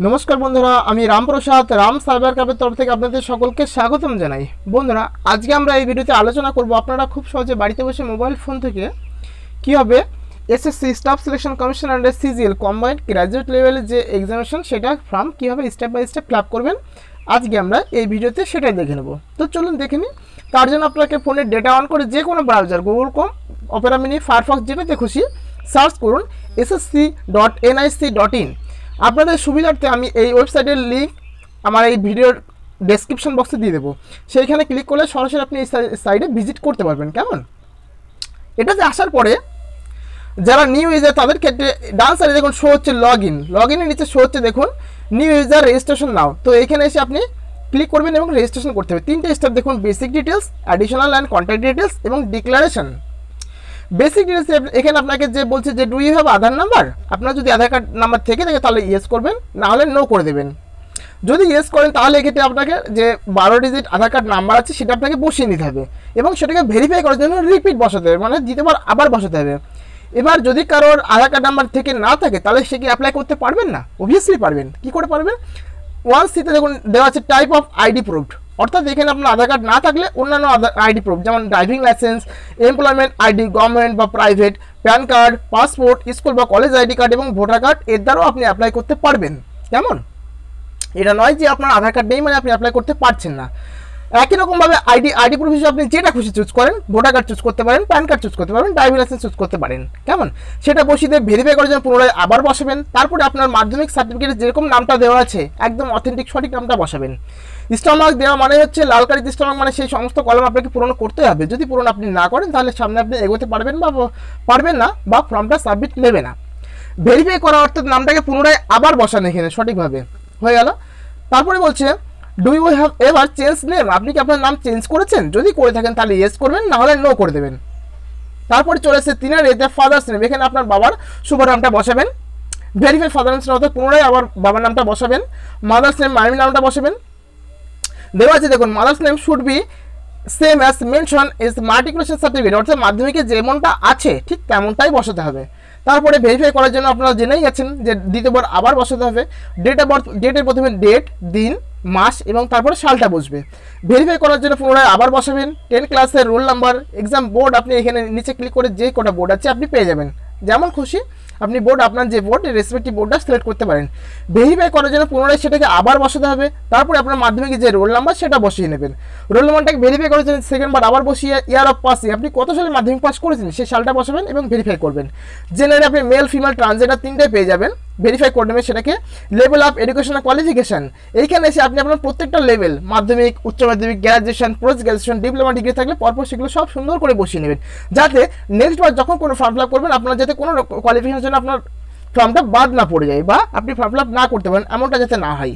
नमस्कार बंधुरा आमी राम प्रसाद राम साइबर कैफे तरफ थेके आपनादेर सकलके स्वागतम जानाई। बंधुरा आजके आमरा एई भिडियोते आलोचना करब आपनारा खूब सहजे बाड़ीते बसे मोबाइल फोन थेके किभाबे SSC staff selection commission and CGL combined graduate level जे एग्जामिनेशन सेटा फर्म किभाबे स्टेप बाई स्टेप फिल आप करबेन आजके आमरा एई भिडियोते सेटाई देखे नेब। तो चलुन देखे निई। तार जोन्नो आपनाके फोने डेटा अन करे जे कोनो ब्राउजार गूगल कम ओपेरा मिनी फायरफक्स जेटाते खुशी सार्च करुन ssc.nic.in। आपनादेर सुविधार्थे आमी एई वेबसाइटेर लिंक आमार एई भिडियोर डेस्क्रिप्शन बक्से दिए देव, सेइखाने क्लिक करले सरासरि आपनि एई साइटे भिजिट करते पारबेन। केमन एटाते आसार परे যারা নিউ ইউজার তাদের ক্ষেত্রে ডান সাইডে দেখুন শো হচ্ছে লগইন, লগইনের নিচে শো হচ্ছে দেখুন নিউ ইউজার রেজিস্ট্রেশন নাও। তো এইখানে এসে আপনি ক্লিক করবেন এবং রেজিস্ট্রেশন করতে হবে। তিনটা স্টেপ দেখুন, basic details, additional and contact details এবং ডিক্লারেশন। बेसिक डिटेल्स एखे आपके जो बोलते हैं do you have Aadhaar number, अपना जो आधार कार्ड नम्बर थे तेल येस करबें ना नो कर देवें। जो येस करें तो एक आपके 12 डिजिट आधार कार्ड नम्बर आज से आपके बसिए दीते हैं से भेरिफाई करार रिपीट बसाते मैं द्वित बार आर बसाते हैं। एबार जो कारोर आधार कार्ड नम्बर थे ना थे तेल से कि अप्लाई करते पारबें ना, ओबियसलि पारबें। कि करे पारबें 1C-তে দেখুন দেওয়া আছে টাইপ অফ আইডি প্রুফড, অর্থাৎ এখানে আপনার আধার কার্ড না থাকলে অন্যান্য আইডি প্রুফ যেমন driving licence, employment ID, government বা private, PAN card, passport, school বা কলেজ আইডি কার্ড এবং ভোটার কার্ড এর দ্বারাও আপনি অ্যাপ্লাই করতে পারবেন। কেমন এটা নয় যে আপনার আধার কার্ড নেই মানে আপনি অ্যাপ্লাই করতে পারছেন না। একই রকমভাবে আইডি প্রুফ হিসেবে আপনি যেটা খুশি চুজ করেন, ভোটার কার্ড চুজ করতে পারেন, প্যান কার্ড চুজ করতে পারেন, ড্রাইভিং লাইসেন্স চুজ করতে পারেন। কেমন সেটা বসিয়ে দিয়ে ভেরিফাই করার জন্য পুনরায় আবার বসাবেন। তারপরে আপনার মাধ্যমিক সার্টিফিকেটে যেরকম নামটা দেওয়া আছে একদম অথেন্টিক সঠিক নামটা বসাবেন। স্টমার্ক দেওয়া মানে হচ্ছে লাল কালিতে স্টমার্ক মানে সেই সমস্ত কলম আপনাকে পূরণ করতে হবে। যদি পূরণ আপনি না করেন তাহলে সামনে আপনি এগোতে পারবেন না বা ফর্মটা সাবমিট নেবে না। ভেরিফাই করা অর্থাৎ নামটাকে পুনরায় আবার বসান এখানে সঠিকভাবে হয়ে গেল। তারপরে বলছে do you have ever change name, आपनी कि आपनार नाम चेंज करेछेन, जोदि करे थाकेन ताहले येस करबेन ना होले नो करे देबेन। तारपरे चले एसेछे तीनार एते फादार्स नेम, एखाने आपनार बाबार शुभ नामटा बसाबेन। भेरिफाई फादार्स नेम अर्थात पुनराय आबार बाबार नामटा बसाबेन। Mother's name मामीर नामटा बसाबेन। देवा आछे देखुन mother's name should be same as mention is matriculation certificate, अर्थात माध्यमिके जेमनटा आछे ठीक तेमनटाई बसाते हबे। তারপরে ভেরিফাই করার জন্য আপনারা জেনেই গেছেন যে দ্বিতীয়বার আবার বসাতে হবে। ডেট অফ বার্থ, ডেটের প্রথমে ডেট, দিন, মাস এবং তারপরে সালটা বসবে। ভেরিফাই করার জন্য পুনরায় আবার বসাবেন। 10 ক্লাসের রোল নাম্বার, এক্সাম বোর্ড আপনি এখানে নিচে ক্লিক করে যে কোটা বোর্ড আছে আপনি পেয়ে যাবেন। যেমন খুশি আপনি বোর্ড আপনার যে বোর্ড রেসপেক্টিভ বোর্ডটা সিলেক্ট করতে পারেন। ভেরিফাই করার জন্য পুনরায় সেটাকে আবার বসাতে হবে। তারপরে আপনার মাধ্যমিকে যে রোল নাম্বার সেটা বসিয়ে নেবেন। রোল নাম্বারটাকে ভেরিফাই করার জন্য সেকেন্ডবার আবার বসিয়ে ইয়ার অফ পাসিং, আপনি কত সালে মাধ্যমিক পাস করেছেন সেই সালটা বসাবেন এবং ভেরিফাই করবেন। জেনারেল আপনি মেল, ফিমেল, ট্রান্সজেন্ডার তিনটাই পেয়ে যাবেন। ভেরিফাই করে নেবেন সেটাকে। লেভেল অফ এডুকেশনাল কোয়ালিফিকেশান, এইখানে এসে আপনি আপনার প্রত্যেকটা লেভেল মাধ্যমিক, উচ্চ মাধ্যমিক, graduation, post graduation, diploma degree থাকলে পরপর সেগুলো সব সুন্দর করে বসিয়ে নেবেন, যাতে নেক্সটবার যখন কোনো ফর্ম ফিল আপ করবেন আপনার যাতে কোনো কোয়ালিফিকেশনের জন্য আপনার ফর্মটা বাদ না পড়ে যায় বা আপনি ফর্ম ফিল আপ না করতে পারেন এমনটা যাতে না হয়।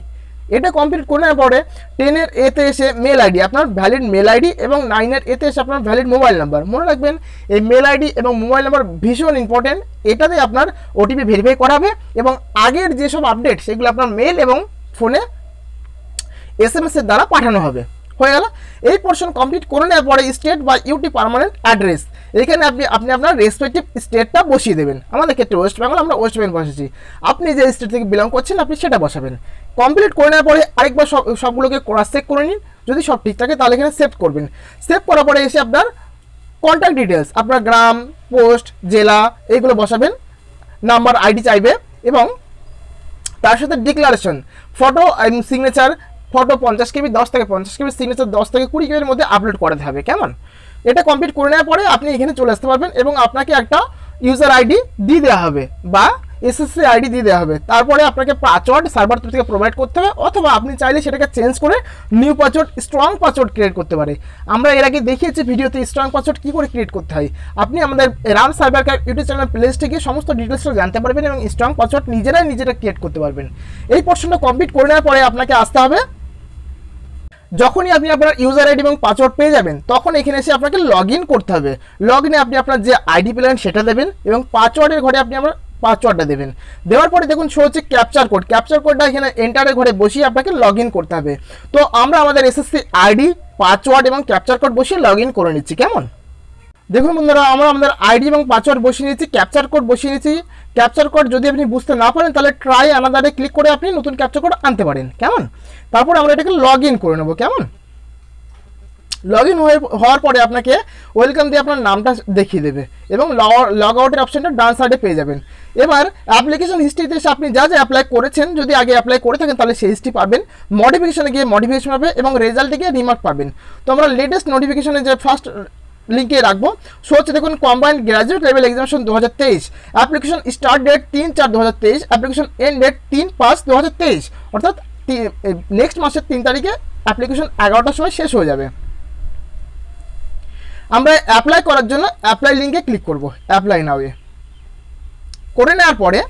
এটা কমপ্লিট করে নেওয়ার পরে 10-এর এতে এসে মেল আইডি, আপনার ভ্যালিড মেল আইডি এবং 9-এর এতে এসে আপনার ভ্যালিড মোবাইল নাম্বার। মনে রাখবেন এই মেল আইডি এবং মোবাইল নাম্বার ভীষণ ইম্পর্টেন্ট, এটাতে আপনার ওটিপি ভেরিফাই করা হবে এবং আগের যেসব আপডেট সেগুলো আপনার মেল এবং ফোনে SMS-এর দ্বারা পাঠানো হবে। হয়ে গেল। এই পোর্শন কমপ্লিট করে নেওয়ার পরে স্টেট বা ইউটি পার্মানেন্ট অ্যাড্রেস, এইখানে আপনি আপনি আপনার রেসপেক্টিভ স্টেটটা বসিয়ে দেবেন। আমাদের ক্ষেত্রে ওয়েস্ট বেঙ্গল, আমরা ওয়েস্ট বেঙ্গল বসেছি। আপনি যে স্টেট থেকে বিলং করছেন আপনি সেটা বসাবেন। কমপ্লিট করে নেওয়ার পরে আরেকবার সবগুলোকে ক্রস চেক করে নিন, যদি সব ঠিক থাকে তাহলে এখানে সেভ করবেন। সেভ করার পরে এসে আপনার কন্ট্যাক্ট ডিটেলস, আপনার গ্রাম, পোস্ট, জেলা এইগুলো বসাবেন। নাম্বার আইডি চাইবে এবং তার সাথে declaration, photo and signature. Photo 50 KB 10 থেকে 50 KB, সিগনেচার 10 থেকে 20 KB মধ্যে আপলোড করাতে হবে। কেমন এটা কমপ্লিট করে নেওয়ার পরে আপনি এখানে চলে আসতে পারবেন এবং আপনাকে একটা ইউজার আইডি দিয়ে দেওয়া হবে বা এসএসসি আইডি দিয়ে দেওয়া হবে। তারপরে আপনাকে পাসওয়ার্ড সার্ভার তরফ থেকে প্রোভাইড করতে হবে, অথবা আপনি চাইলে সেটাকে চেঞ্জ করে new password, strong password create করতে পারে। আমরা এর আগে দেখিয়েছি ভিডিওতে স্ট্রং পাসওয়ার্ড কী করে ক্রিয়েট করতে হয়। আপনি আমাদের Ram cyber cafe YouTube channel প্লেলিস্টে গিয়ে সমস্ত ডিটেলসটা জানতে পারবেন এবং স্ট্রং পাসওয়ার্ড নিজেরাই নিজেরা ক্রিয়েট করতে পারবেন। এই পোর্শনটা কমপ্লিট করে নেওয়ার পরে আপনাকে আসতে হবে। যখনই আপনি আপনার ইউজার আইডি এবং পাসওয়ার্ড পেয়ে যাবেন তখন এখানে এসে আপনাকে লগ ইন করতে হবে। লগ ইনে আপনি আপনার যে আইডি প্ল্যান সেটা দেবেন এবং পাসওয়ার্ডের ঘরে আপনি আপনার পাসওয়ার্ডটা দেবেন। দেওয়ার পরে দেখুন শো হচ্ছে ক্যাপচার কোড, ক্যাপচার কোডটা এখানে এন্টারের ঘরে বসিয়ে আপনাকে লগ ইন করতে হবে। তো আমরা আমাদের এসএসসি আইডি, পাসওয়ার্ড এবং ক্যাপচার কোড বসিয়ে লগ ইন করে নিচ্ছি। কেমন দেখুন বন্ধুরা আমরা আমাদের আইডি এবং পাসওয়ার্ড বসিয়ে নিয়েছি, ক্যাপচার কোড বসিয়ে নিয়েছি। ক্যাপচার কোড যদি আপনি বুঝতে না পারেন তাহলে ট্রাই আনাদারে ক্লিক করে আপনি নতুন ক্যাপচার কোড আনতে পারেন, কেমন। তারপর আমরা এটাকে লগ ইন করে নেবো, কেমন। লগ ইন হওয়ার পরে আপনাকে ওয়েলকাম দিয়ে আপনার নামটা দেখিয়ে দেবে এবং লগ আউটের অপশানটা ডান সাইডে পেয়ে যাবেন। এবার অ্যাপ্লিকেশন হিস্ট্রিতে এসে আপনি যা যা অ্যাপ্লাই করেছেন, যদি আগে অ্যাপ্লাই করে থাকেন তাহলে সেই হিস্ট্রি পাবেন। মডিফিকেশানে গিয়ে মডিফিকেশন পাবে এবং রেজাল্টে গিয়ে রিমার্ক পাবেন। তো আমরা লেটেস্ট নোটিফিকেশানে যে ফার্স্ট লিঙ্কে রাখবো, সো হচ্ছে দেখুন combined graduate level examination 2023, application start date 3/4/2023, application end date 3/5/2023, অর্থাৎ নেক্সট মাসের 3 তারিখে অ্যাপ্লিকেশন 11টার সময় শেষ হয়ে যাবে। আমরা অ্যাপ্লাই করার জন্য অ্যাপ্লাই লিঙ্কে ক্লিক করব, অ্যাপ্লাই নাও এ করে নেওয়ার পরে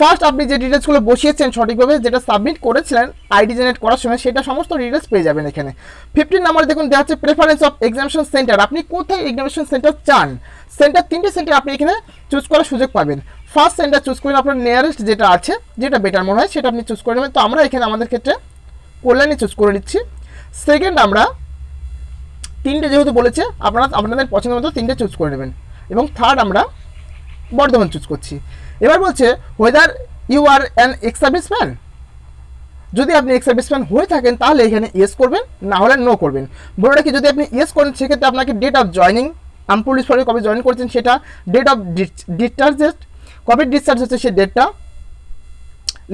ফার্স্ট আপনি যে ডিটেলসগুলো বসিয়েছেন সঠিকভাবে যেটা সাবমিট করেছিলেন আইডি জেনারেট করার সময় সেটা সমস্ত ডিটেলস পেয়ে যাবেন। এখানে 15 নাম্বার দেখুন দেওয়া হচ্ছে প্রেফারেন্স অফ এক্সামিনেশন সেন্টার, আপনি কোথায় এক্সামিনেশন সেন্টার চান। সেন্টার 3টে সেন্টার আপনি এখানে চুজ করার সুযোগ পাবেন। ফার্স্ট সেন্টার চুজ করবেন আপনার নিয়ারেস্ট যেটা আছে, যেটা বেটার মনে হয় সেটা আপনি চুজ করে নেবেন। তো আমরা এখানে আমাদের ক্ষেত্রে কল্যাণী চুজ করে নিচ্ছি। সেকেন্ড আমরা 3টে যেহেতু বলেছে আপনারা আপনাদের পছন্দ মতো 3টে চুজ করে নেবেন। এবং থার্ড আমরা বর্ধমান চুজ করছি। এবার বলছে whether you are an ex serviceman, যদি আপনি এক্স সার্ভিসম্যান হয়ে থাকেন তাহলে এখানে ইয়েস করবেন, না হলে নো করবেন। বলে রাখি যদি আপনি ইয়েস করেন সেক্ষেত্রে আপনাকে date of joining, arm police ফোর্সে কবে জয়েন করেছেন সেটা, ডেট অফ ডিসচার্জ, কবে ডিসচার্জ হচ্ছে সেই ডেটটা,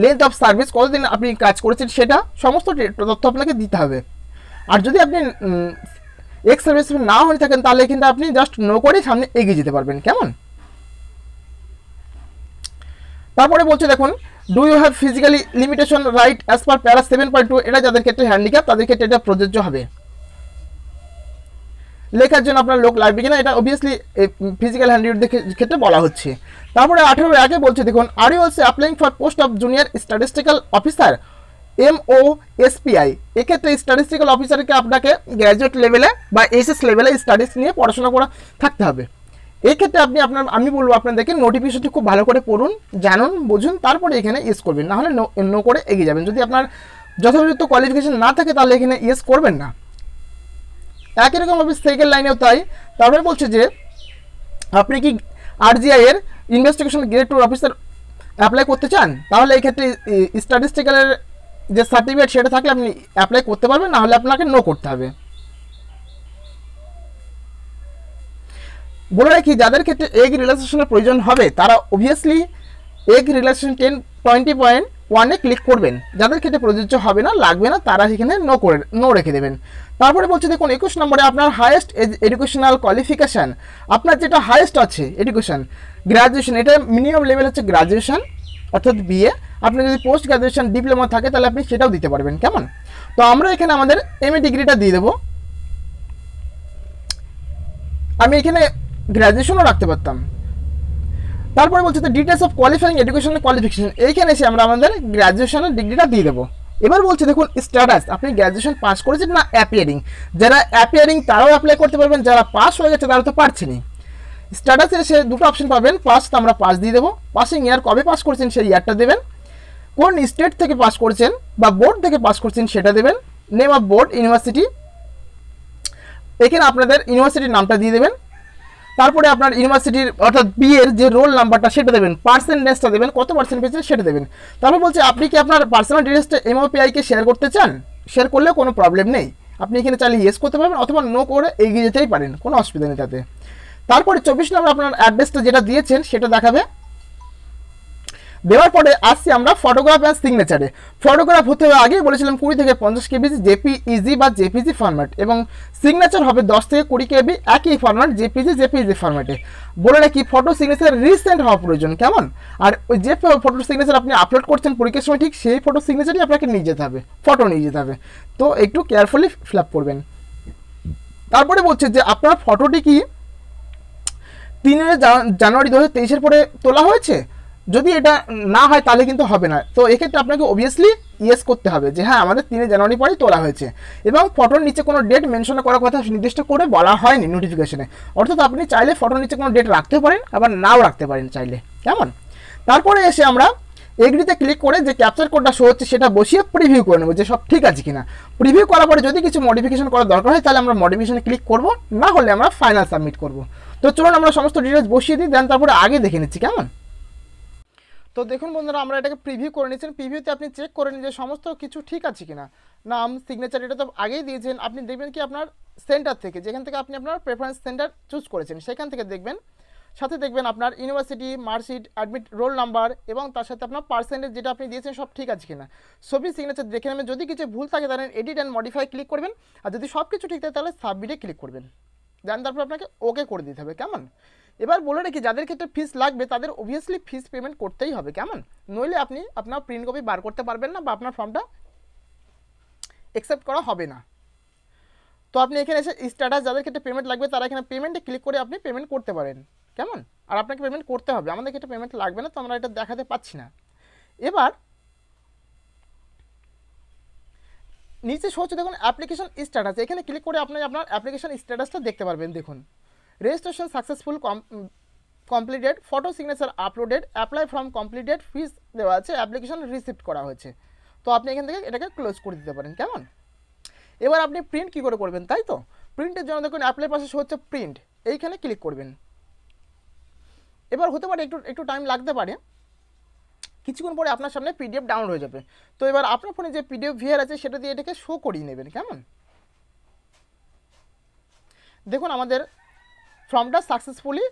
লেন্থ অফ সার্ভিস কতদিন আপনি কাজ করেছেন সেটা সমস্ত তথ্য আপনাকে দিতে হবে। আর যদি আপনি এক্স সার্ভিসম্যান না হয়ে থাকেন তাহলে কিন্তু আপনি জাস্ট নো করে সামনে এগিয়ে যেতে পারবেন, কেমন। তারপরে বলছে দেখুন do you have physically limitation right as per para 7.2, এটা যাদের ক্ষেত্রে হ্যান্ডিক্যাপ তাদের ক্ষেত্রে এটা প্রযোজ্য হবে। লেখার জন্য আপনার লোক লাগবে কিনা এটা অবভিয়াসলি ফিজিক্যাল হ্যান্ডিক্যাপের ক্ষেত্রে বলা হচ্ছে। তারপরে 18 আগে বলছে দেখুন are you also applying for post of junior statistical officer MOSPI, এক্ষেত্রে স্ট্যাটিস্টিক্যাল অফিসারকে আপনাকে গ্র্যাজুয়েট লেভেলে বা SS লেভেলে স্ট্যাটিস্টিক্স নিয়ে পড়াশোনা করা থাকতে হবে। এক্ষেত্রে আপনি আপনার আমি বলবো আপনাদেরকে নোটিফিকেশনটি খুব ভালো করে পড়ুন, জানুন, বুঝুন, তারপরে এখানে ইয়েস করবেন, নাহলে নো করে এগিয়ে যাবেন। যদি আপনার যথাযথ কোয়ালিফিকেশন না থাকে তাহলে এখানে ইয়েস করবেন না। একই রকমভাবে সেকেন্ড লাইনেও তাই। তারপরে বলছে যে আপনি কি RGI এর ইনভেস্টিগেশন গ্রেড 2 অফিসার অ্যাপ্লাই করতে চান, তাহলে এই ক্ষেত্রে স্ট্যাটিস্টিক্যালের যে সার্টিফিকেট সেটা থাকলে আপনি অ্যাপ্লাই করতে পারবেন, নাহলে আপনাকে নো করতে হবে। বলে রাখি যাদের ক্ষেত্রে এগ রিল্যাক্সেশনের প্রয়োজন হবে তারা অবভিয়াসলি এগ রিল্যাক্সেশন 10.20.1-এ ক্লিক করবেন। যাদের ক্ষেত্রে প্রযোজ্য হবে না, লাগবে না, তারা সেখানে নো রেখে দেবেন। তারপরে বলছে দেখুন 21 নম্বরে আপনার হায়েস্ট এডুকেশনাল কোয়ালিফিকেশান, আপনার যেটা হায়েস্ট আছে এডুকেশান গ্র্যাজুয়েশন, এটা মিনিমাম লেভেল হচ্ছে গ্র্যাজুয়েশান অর্থাৎ BA, আপনি যদি পোস্ট গ্র্যাজুয়েশান ডিপ্লোমা থাকে তাহলে আপনি সেটাও দিতে পারবেন, কেমন। তো আমরা এখানে আমাদের MA ডিগ্রিটা দিয়ে দেবো। আমি এখানে গ্র্যাজুয়েশনও রাখতে পারতাম। তারপরে বলছে তো details of qualifying educational qualification, এইখানে এসে আমরা আমাদের গ্র্যাজুয়েশনের ডিগ্রিটা দিয়ে দেবো। এবার বলছে দেখুন স্ট্যাটাস, আপনি গ্র্যাজুয়েশন পাস করেছেন না অ্যাপিয়ারিং, যারা অ্যাপিয়ারিং তারাও অ্যাপ্লাই করতে পারবেন, যারা পাস হয়ে গেছে তারা তো পারছেনি। স্ট্যাটাসে এসে দুটো অপশন পাবেন, পাস তো আমরা পাস দিয়ে দেবো, পাসিং ইয়ার কবে পাস করেছেন সেই ইয়ারটা দেবেন, কোন স্টেট থেকে পাস করেছেন বা বোর্ড থেকে পাস করেছেন সেটা দেবেন, নেম অফ বোর্ড ইউনিভার্সিটি, এখানে আপনাদের ইউনিভার্সিটির নামটা দিয়ে দেবেন। তারপরে আপনার ইউনিভার্সিটির অর্থাৎ BA-র যে রোল নাম্বারটা সেটা দেবেন, পার্সেন্টেজটা দেবেন, কত পার্সেন্ট পেয়েছেন সেটা দেবেন। তারপর বলছে আপনি কি আপনার পার্সোনাল ডিটেলসটা MOPI-কে শেয়ার করতে চান, শেয়ার করলেও কোনো প্রবলেম নেই, আপনি এখানে চাইলে ইয়েস করতে পারবেন অথবা নো করে এগিয়ে যেতেই পারেন, কোনো অসুবিধা নেই তাতে। তারপরে 24 নম্বর আপনার অ্যাড্রেসটা যেটা দিয়েছেন সেটা দেখাবে। দেওয়ার পরে আসছি আমরা ফটোগ্রাফ অ্যান্ড সিগনেচারে। ফটোগ্রাফ হতে হবে আগেই বলেছিলাম 20 থেকে 50 কেবি JPEG বা JPG ফরম্যাট, এবং সিগনেচার হবে 10 থেকে 20 কেবি একই ফরম্যাট JPG ফরম্যাটে। বলে রাখি ফটো সিগনেচার রিসেন্ট হওয়া প্রয়োজন, কেমন। আর ওই যে ফটো সিগনেচার আপনি আপলোড করছেন পরীক্ষার সময় ঠিক সেই ফটো সিগনেচারই আপনাকে নিয়ে যেতে হবে, তো একটু কেয়ারফুলি ফিল আপ করবেন। তারপরে বলছে যে আপনার ফটোটি কি 3 জানুয়ারি 2023-এর পরে তোলা হয়েছে, যদি এটা না হয় তাহলে কিন্তু হবে না। তো এক্ষেত্রে আপনাকে অবভিয়াসলি ইয়েস করতে হবে যে হ্যাঁ আমাদের 3 জানুয়ারি পরেই তোলা হয়েছে, এবং ফটোর নিচে কোনো ডেট মেনশন করার কথা নির্দিষ্ট করে বলা হয়নি নোটিফিকেশনে, অর্থাৎ আপনি চাইলে ফটোর নিচে কোনো ডেট রাখতে পারেন, আবার নাও রাখতে পারেন চাইলে, কেমন। তারপরে এসে আমরা এগ্রিতে ক্লিক করে যে ক্যাপচার কোডটা শো হচ্ছে সেটা বসিয়ে প্রিভিউ করে নেবো যে সব ঠিক আছে কিনা। প্রিভিউ করার পরে যদি কিছু মডিফিকেশন করার দরকার হয় তাহলে আমরা মডিফিকেশানে ক্লিক করব, না হলে আমরা ফাইনাল সাবমিট করব। তো চলুন আমরা সমস্ত ডিটেইলস বসিয়ে দিই, দেন তারপরে আগে দেখে নিচ্ছি কেমন। তো দেখুন বন্ধুরা আমরা এটাকে প্রিভিউ করে নিয়েছেন। প্রিভিউতে আপনি চেক করে নিন যে সমস্ত কিছু ঠিক আছে কিনা। নাম, সিগনেচার এটা তো আগেই দিয়েছেন। আপনি দেখবেন কি আপনার সেন্টার থেকে, যেখান থেকে আপনি আপনার প্রেফারেন্স সেন্টার চুজ করেছেন সেখান থেকে দেখবেন, সাথে দেখবেন আপনার university, marksheet, admit roll number এবং তার সাথে আপনার পার্সেন্টেজ যেটা আপনি দিয়েছেন সব ঠিক আছে কিনা। ছবি, সিগনেচার দেখে নেবেন। যদি কিছু ভুল থাকে তাহলে এডিট অ্যান্ড মডিফাই ক্লিক করবেন, আর যদি সব কিছু ঠিক থাকে তাহলে সাবমিটে ক্লিক করবেন। দেন তারপর আপনাকে ওকে করে দিতে হবে কেমন। এবার বলে রাখি যাদের ক্ষেত্রে ফিস লাগবে তাদের অবভিয়াসলি ফিস পেমেন্ট করতেই হবে কেমন, নইলে আপনি আপনার প্রিন্ট কপি বার করতে পারবেন না বা আপনার ফর্মটা অ্যাকসেপ্ট করা হবে না। তো আপনি এখানে এসে স্ট্যাটাস, যাদের ক্ষেত্রে পেমেন্ট লাগবে তারা এখানে পেমেন্টে ক্লিক করে আপনি পেমেন্ট করতে পারেন কেমন। আর আপনাকে পেমেন্ট করতে হবে, আমাদের ক্ষেত্রে পেমেন্ট লাগবে না তো আমরা এটা দেখাতে পাচ্ছি না। এবার নিচে সহজে দেখুন অ্যাপ্লিকেশন স্ট্যাটাস, এখানে ক্লিক করে আপনি আপনার অ্যাপ্লিকেশন স্ট্যাটাসটা দেখতে পারবেন। দেখুন registration successful, completed, photo signature uploaded, apply form completed, fees দেওয়া আছে, অ্যাপ্লিকেশন রিসিভড করা হয়েছে। তো আপনি এখান থেকে এটাকে ক্লোজ করে দিতে পারেন কেমন। এবার আপনি প্রিন্ট কী করে করবেন তাই তো, প্রিন্টের জন্য দেখুন অ্যাপ্লাই পাশে হচ্ছে প্রিন্ট, এইখানে ক্লিক করবেন। এবার হতে পারে একটু টাইম লাগতে পারে, কিছুক্ষণ পরে আপনার সামনে পিডিএফ ডাউনলোড হয়ে যাবে। তো এবার আপনার ফোনে যে পিডিএফ ভিআর আছে সেটা দিয়ে এটাকে শো করিয়ে নেবেন কেমন। দেখুন আমাদের ফর্মটা সাকসেসফুলি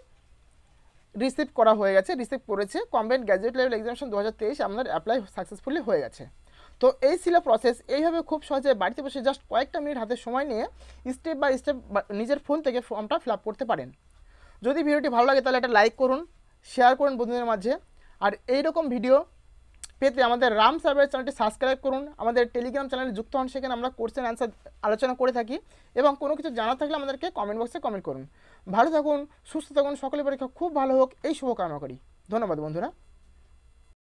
রিসিভ করা হয়ে গেছে, রিসিভ করেছে। কম্বাইন্ড গ্র্যাজুয়েট লেভেল এক্সামিনেশন 2023 আপনার অ্যাপ্লাই সাকসেসফুলি হয়ে গেছে। তো এই ছিল প্রসেস। এইভাবে খুব সহজে বাড়িতে বসে জাস্ট কয়েকটা মিনিট হাতে সময় নিয়ে স্টেপ বাই স্টেপ নিজের ফোন থেকে ফর্মটা ফিল আপ করতে পারেন। যদি ভিডিওটি ভালো লাগে তাহলে একটা লাইক করুন, শেয়ার করুন বন্ধুদের মাঝে। আর এইরকম ভিডিও পেতে আমাদের রাম সার্ভার চ্যানেলটি সাবস্ক্রাইব করুন। আমাদের টেলিগ্রাম চ্যানেলে যুক্ত হন, সেখানে আমরা কোশ্চেন অ্যান্সার আলোচনা করে থাকি এবং কোনো কিছু জানা থাকলে আমাদেরকে কমেন্ট বক্সে কমেন্ট করুন। ভালো থাকুন, সুস্থ থাকুন, সকলের পরীক্ষা খুব ভালো হোক এই শুভকামনা করি। ধন্যবাদ বন্ধুরা।